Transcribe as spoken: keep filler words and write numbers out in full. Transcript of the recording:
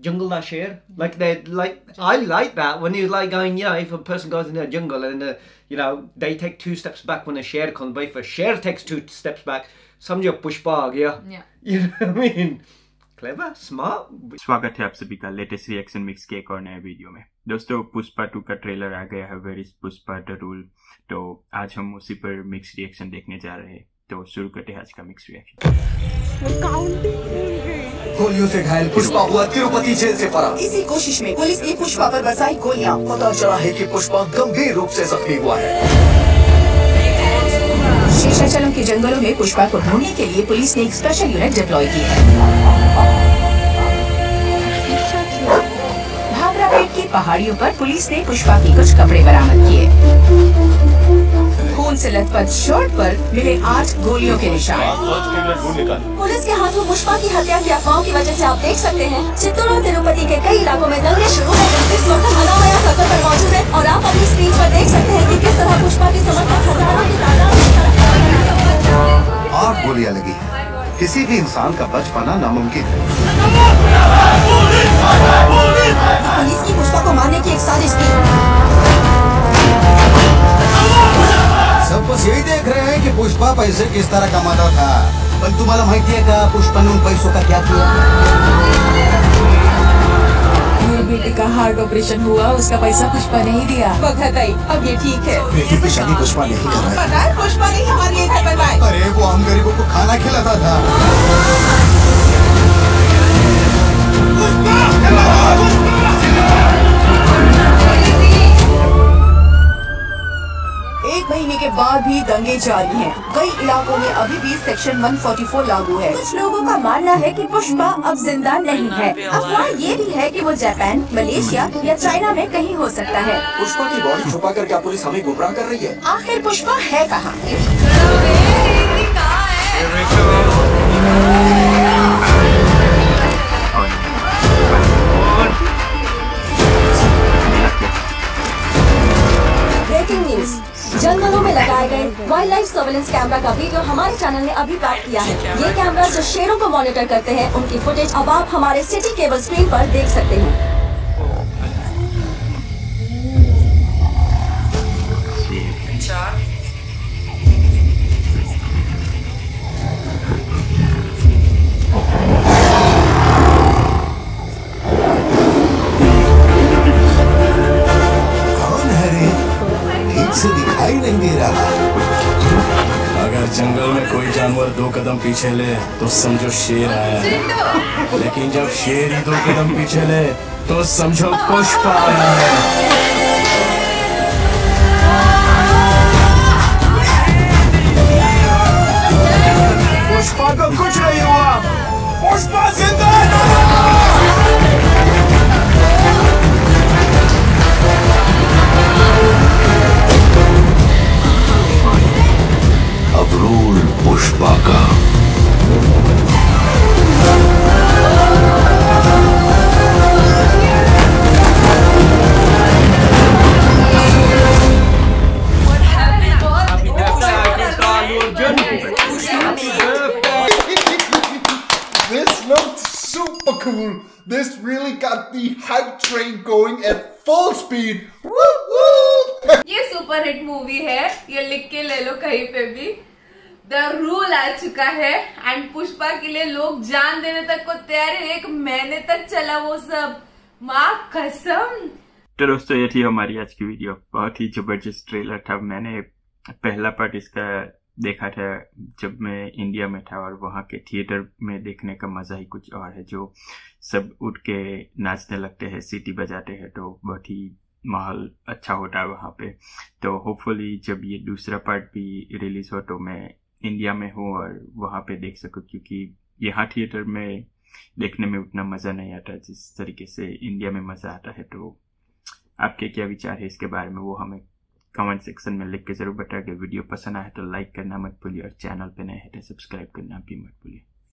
Jungle that share, like they like. I like that when you like going. Yeah, if a person goes in a jungle and uh, you know they take two steps back when a share comes, but if a share takes two steps back, some जो Pushpa आ गया. Yeah. You know what I mean? Clever, smart. स्वागत है आप सभी का latest reaction mix के एक और नए वीडियो में. दोस्तों पुष्पा टू का ट्रेलर आ गया है. Where is Pushpa the rule. तो आज हम उसी पर मिक्स रिएक्शन देखने जा रहे हैं. तो शुरू करते हैं आज का मिक्स रिएक्शन. गोलियों से घायल पुष्पा हुआ तिरुपति जेल से फरार. इसी कोशिश में पुलिस ने पुष्पा पर बरसाई गोलियां. पता चला है कि पुष्पा गंभीर रूप से जख्मी हुआ है. शेषाचलम के जंगलों में पुष्पा को ढूंढने के लिए पुलिस ने एक स्पेशल यूनिट डिप्लॉय की है. भाबरापेट की पहाड़ियों पर पुलिस ने पुष्पा के कुछ कपड़े बरामद किए. खून से लथपथ शर्ट पर मिले आठ गोलियों के निशान. पुलिस के हाथों पुष्पा की हत्या की अफवाहों की वजह से आप देख सकते हैं चित्तौड़ और तिरुपति के कई इलाकों में दंगे शुरू हैं. इस वक्त हरा भरा सड़कों पर मौजूद है और आप अपनी स्क्रीन पर देख सकते हैं कि किस तरह पुष्पा की समर्थक हजारों की तादाद और गोलियाँ लगी. किसी भी इंसान का बच पाना नामुमकिन है. पुलिस की पुष्पा को मारने की एक साजिश थी. सब बस यही देख रहे हैं कि पुष्पा पैसे किस तरह कमाता था. पर तुम्हारा माहिती है का पुष्पा ने उन पैसों का क्या किया. मेरे बेटे का हार्ट ऑपरेशन हुआ, उसका पैसा पुष्पा नहीं दिया. बखत आई, अब ये ठीक है. बेटी की शादी पुष्पा नहीं कर रहा है. पुष्पा नहीं हमारे लिए घर बनवाए. अरे वो हम गरीबों को खाना खिलाता था. बाद भी दंगे जारी हैं. कई इलाकों में अभी भी सेक्शन एक सौ चौवालीस लागू है. कुछ लोगों का मानना है कि पुष्पा अब जिंदा नहीं है. अफवाह ये भी है कि वो जापान, मलेशिया या चाइना में कहीं हो सकता है. पुष्पा की बॉडी छुपा कर क्या पुलिस हमें गुमराह कर रही है. आखिर पुष्पा है कहाँ? जंगलों में लगाए गए वाइल्ड लाइफ सर्वेलेंस कैमरा का वीडियो हमारे चैनल ने अभी प्राप्त किया है. ये कैमरा जो शेरों को मॉनिटर करते हैं उनकी फुटेज अब आप हमारे सिटी केबल स्क्रीन पर देख सकते हैं. अगर जंगल में कोई जानवर दो कदम पीछे ले तो समझो शेर आया है. लेकिन जब शेर ही दो कदम पीछे ले तो समझो पुष्पा आया है. पुष्पा को कुछ नहीं हुआ. पुष्पा जिंदा है. रूल पुष्पा का. This looked super cool. This really got the hype train going at full speed. Woo woo! ये सुपर हिट मूवी है. ये लिख के ले लो कहीं पे भी. द रूल आ चुका है एंड पुष्पा के लिए लोग जान देने तक को तैयार है. एक महीने तक चला वो सब, माँ कसम. तो दोस्तों ये थी हमारी आज की वीडियो. बहुत ही जबरदस्त ट्रेलर था. मैंने पहला पार्ट इसका देखा था जब मैं इंडिया में था और वहाँ के थिएटर में देखने का मजा ही कुछ और है. जो सब उठ के नाचने लगते हैं, सीटी बजाते हैं, तो बहुत ही माहौल अच्छा होता है वहाँ पे. तो होपफुली जब ये दूसरा पार्ट भी रिलीज हो तो मैं इंडिया में हो और वहाँ पे देख सको, क्योंकि यहाँ थिएटर में देखने में उतना मज़ा नहीं आता जिस तरीके से इंडिया में मज़ा आता है. तो आपके क्या विचार है इसके बारे में वो हमें कमेंट सेक्शन में लिख के ज़रूर बताइए. वीडियो पसंद आए तो लाइक करना मत भूलिए और चैनल पे नए हैं तो सब्सक्राइब करना भी मत भूलिए.